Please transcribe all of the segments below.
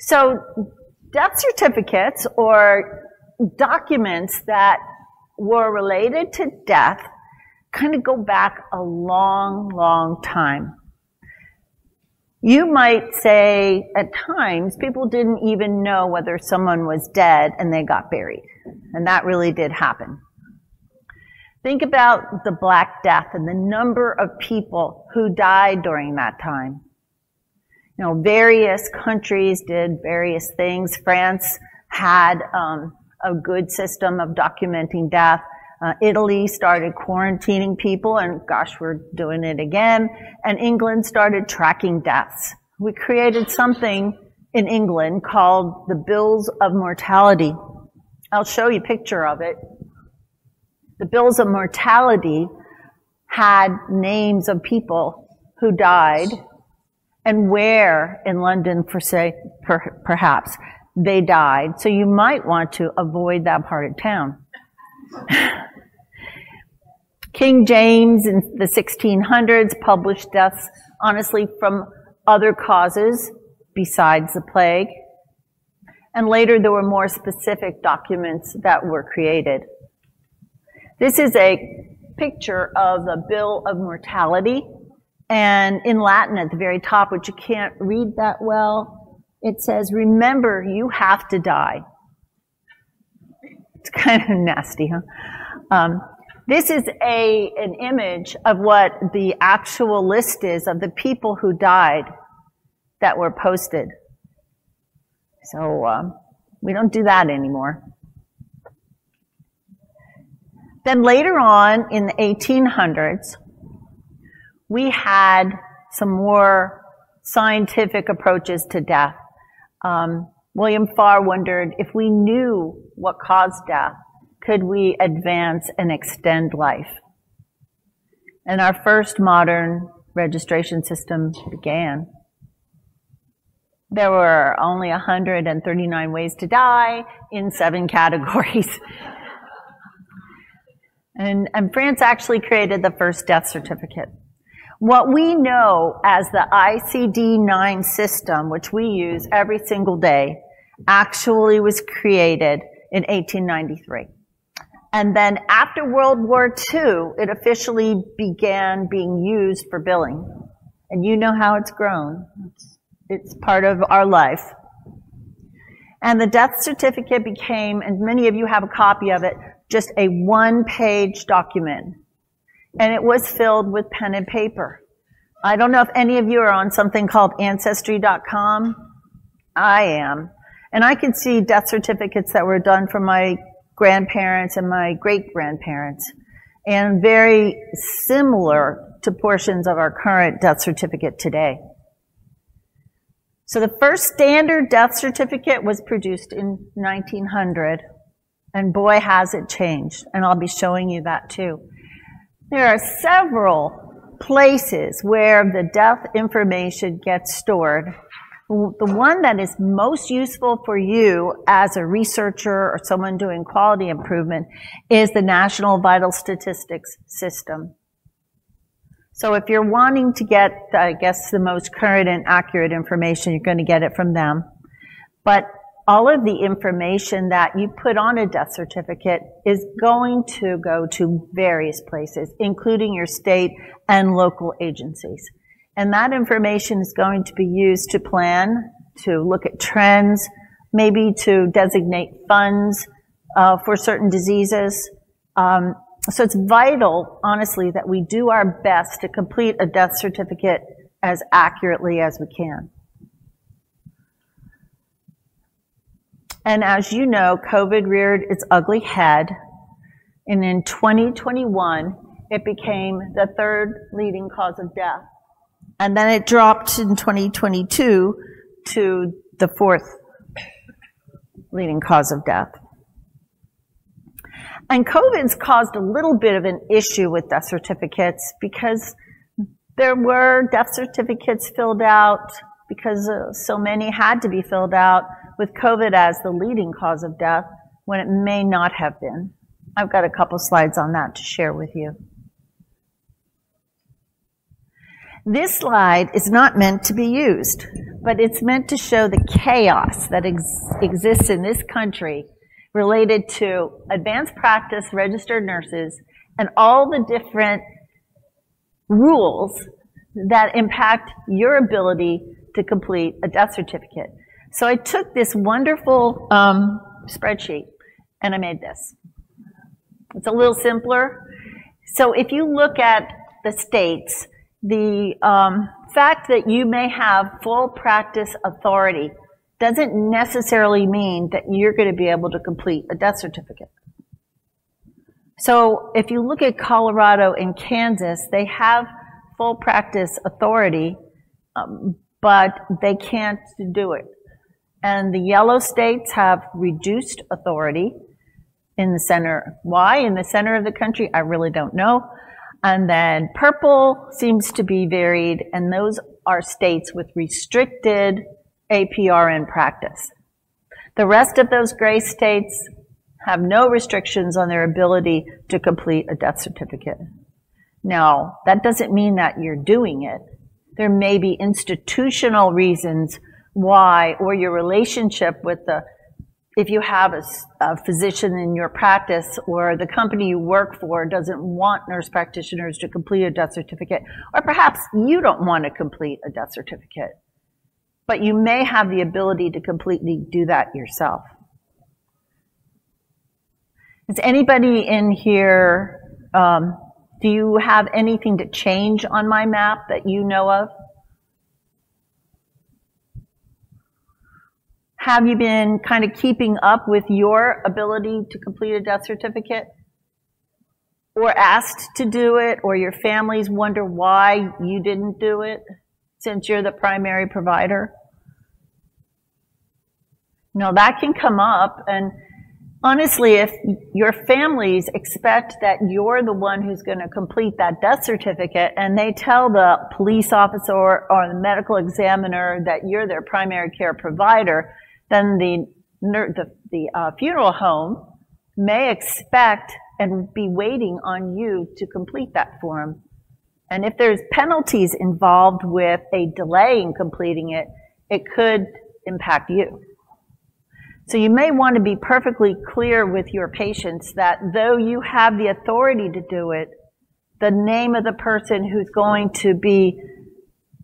So death certificates or documents that were related to death kind of go back a long, long time. You might say at times people didn't even know whether someone was dead and they got buried. And that really did happen. Think about the Black Death and the number of people who died during that time. You know, various countries did various things. France had a good system of documenting death. Italy started quarantining people, and gosh, we're doing it again. And England started tracking deaths. We created something in England called the Bills of Mortality. I'll show you a picture of it. The Bills of Mortality had names of people who died and where in London, perhaps, they died. So you might want to avoid that part of town. King James in the 1600s published deaths, honestly, from other causes besides the plague. And later there were more specific documents that were created. This is a picture of the Bill of Mortality. And in Latin at the very top, which you can't read that well, it says, remember, you have to die. It's kind of nasty, huh? This is an image of what the actual list is of the people who died that were posted. So we don't do that anymore. Then later on in the 1800s, we had some more scientific approaches to death. William Farr wondered if we knew what caused death, could we advance and extend life? And our first modern registration system began. There were only 139 ways to die in 7 categories. And France actually created the first death certificate. What we know as the ICD-9 system, which we use every single day, actually was created in 1893. And then after World War II, it officially began being used for billing. And you know how it's grown. It's part of our life. And the death certificate became, and many of you have a copy of it, just a one-page document. And it was filled with pen and paper. I don't know if any of you are on something called Ancestry.com. I am. And I can see death certificates that were done for my grandparents and my great-grandparents, and very similar to portions of our current death certificate today. So the first standard death certificate was produced in 1900, and boy, has it changed. And I'll be showing you that too. There are several places where the death information gets stored. The one that is most useful for you as a researcher or someone doing quality improvement is the National Vital Statistics System. So if you're wanting to get, I guess, the most current and accurate information, you're going to get it from them. But all of the information that you put on a death certificate is going to go to various places, including your state and local agencies. And that information is going to be used to plan, to look at trends, maybe to designate funds for certain diseases. So it's vital, honestly, that we do our best to complete a death certificate as accurately as we can. And as you know, COVID reared its ugly head, and in 2021, it became the third leading cause of death. And then it dropped in 2022 to the fourth leading cause of death. And COVID's caused a little bit of an issue with death certificates because there were death certificates filled out because so many had to be filled out with COVID as the leading cause of death when it may not have been. I've got a couple slides on that to share with you. This slide is not meant to be used, but it's meant to show the chaos that exists in this country related to advanced practice registered nurses and all the different rules that impact your ability to complete a death certificate. So I took this wonderful spreadsheet and I made this. It's a little simpler. So if you look at the states, the fact that you may have full practice authority doesn't necessarily mean that you're going to be able to complete a death certificate. So if you look at Colorado and Kansas, they have full practice authority, but they can't do it. And the yellow states have reduced authority in the center. Why? In the center of the country, I really don't know. And then purple seems to be varied, and those are states with restricted APRN practice. The rest of those gray states have no restrictions on their ability to complete a death certificate. Now, that doesn't mean that you're doing it. There may be institutional reasons why, or your relationship with the, if you have a physician in your practice or the company you work for doesn't want nurse practitioners to complete a death certificate, or perhaps you don't want to complete a death certificate, but you may have the ability to completely do that yourself. Is anybody in here, do you have anything to change on my map that you know of? Have you been kind of keeping up with your ability to complete a death certificate? Or asked to do it, or your families wonder why you didn't do it since you're the primary provider? No, that can come up, and honestly, if your families expect that you're the one who's going to complete that death certificate and they tell the police officer or the medical examiner that you're their primary care provider, then the funeral home may expect and be waiting on you to complete that form. And if there's penalties involved with a delay in completing it, it could impact you. So you may want to be perfectly clear with your patients that though you have the authority to do it, the name of the person who's going to be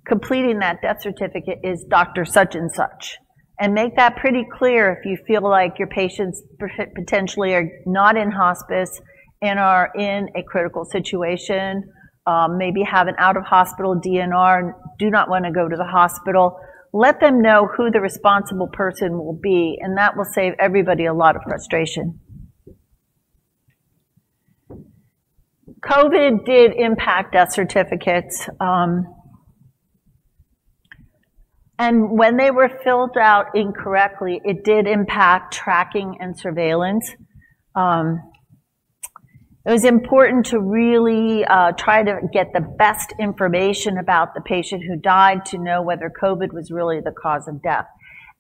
completing that death certificate is Dr. Such and Such. And make that pretty clear if you feel like your patients potentially are not in hospice and are in a critical situation, maybe have an out-of-hospital DNR, do not want to go to the hospital. Let them know who the responsible person will be, and that will save everybody a lot of frustration. COVID did impact death certificates. And when they were filled out incorrectly, it did impact tracking and surveillance. It was important to really try to get the best information about the patient who died to know whether COVID was really the cause of death.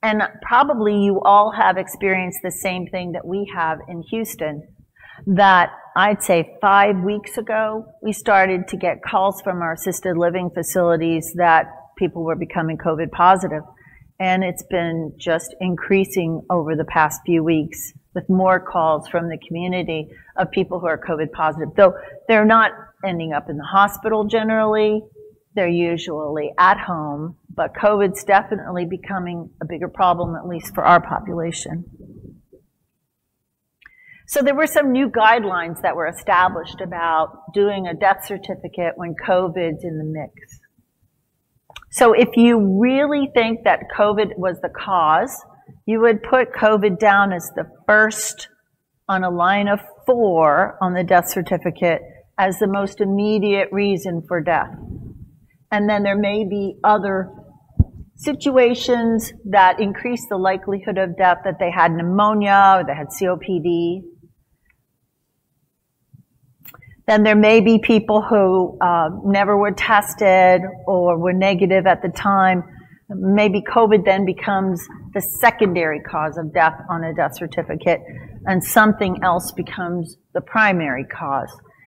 And probably you all have experienced the same thing that we have in Houston, that I'd say 5 weeks ago, we started to get calls from our assisted living facilities that people were becoming COVID positive. And it's been just increasing over the past few weeks, with more calls from the community of people who are COVID positive. Though they're not ending up in the hospital generally, they're usually at home, but COVID's definitely becoming a bigger problem, at least for our population. So there were some new guidelines that were established about doing a death certificate when COVID's in the mix. So if you really think that COVID was the cause, you would put COVID down as the first on a line of 4 on the death certificate as the most immediate reason for death. And then there may be other situations that increase the likelihood of death, that they had pneumonia or they had COPD. Then there may be people who never were tested or were negative at the time. Maybe COVID then becomes the secondary cause of death on a death certificate, and something else becomes the primary cause.